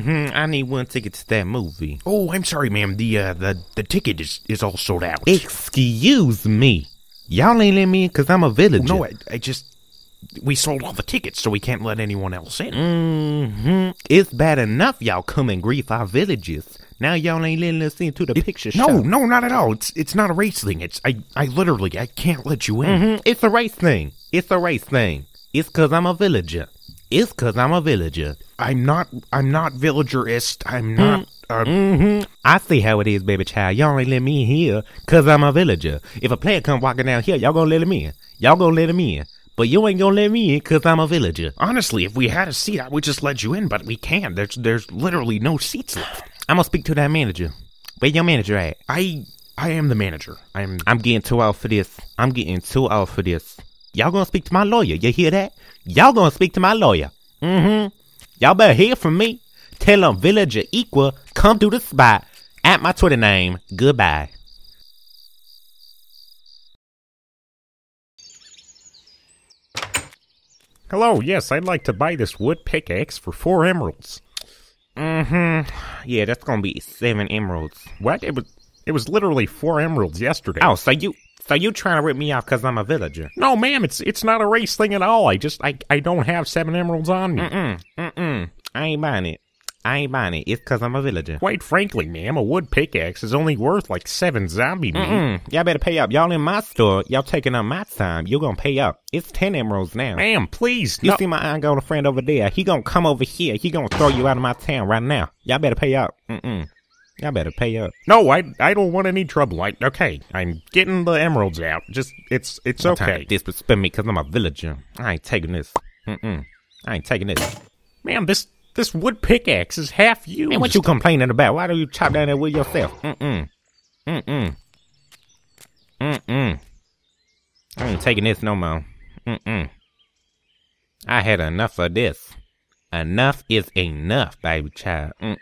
Mm-hmm. I need one ticket to that movie. Oh, I'm sorry, ma'am. The ticket is all sold out. Excuse me. Y'all ain't let me in because I'm a villager. Oh, no, I just... We sold all the tickets, so we can't let anyone else in. Mm-hmm. It's bad enough y'all come and grief our villages. Now y'all ain't letting us into the picture show. No, not at all. It's not a race thing. It's... I literally... I can't let you in. Mm-hmm. It's a race thing. It's a race thing. It's because I'm a villager. It's because I'm a villager. I'm not villagerist. I'm not... I see how it is, baby child. Y'all ain't let me in here because I'm a villager. If a player come walking down here, y'all gonna let him in. Y'all gonna let him in. But you ain't gonna let me in because I'm a villager. Honestly, if we had a seat, I would just let you in, but we can't. There's literally no seats left. I'm gonna speak to that manager. Where your manager at? I am the manager. I'm getting too out for this. I'm getting too out for this. Y'all gonna speak to my lawyer. You hear that? Y'all gonna speak to my lawyer. Mm-hmm. Y'all better hear from me. Tell them Villagerifiqua, come to the spot. At my Twitter name. Goodbye. Hello, yes, I'd like to buy this wood pickaxe for 4 emeralds. Mm-hmm. Yeah, that's gonna be 7 emeralds. What? It was literally 4 emeralds yesterday. Oh, so you trying to rip me off because I'm a villager? No, ma'am, it's not a race thing at all. I don't have 7 emeralds on me. I ain't buying it. I ain't buying it. It's because I'm a villager. Quite frankly, ma'am, a wood pickaxe is only worth like 7 zombie meat. Y'all better pay up. Y'all in my store. Y'all taking up my time. You're gonna pay up. It's 10 emeralds now. Ma'am, please. You see my ongoing friend over there. He gonna come over here. He gonna throw you out of my town right now. Y'all better pay up. Y'all better pay up. No, I don't want any trouble. Okay, I'm getting the emeralds out. Just, it's okay. I'm trying to disrespect me because I'm a villager. I ain't taking this. I ain't taking this. Man, this wood pickaxe is half used. Man, what you complaining about? Why do you chop down that wood yourself? I ain't taking this no more. I had enough of this. Enough is enough, baby child.